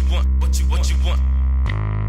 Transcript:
what you want, what you want.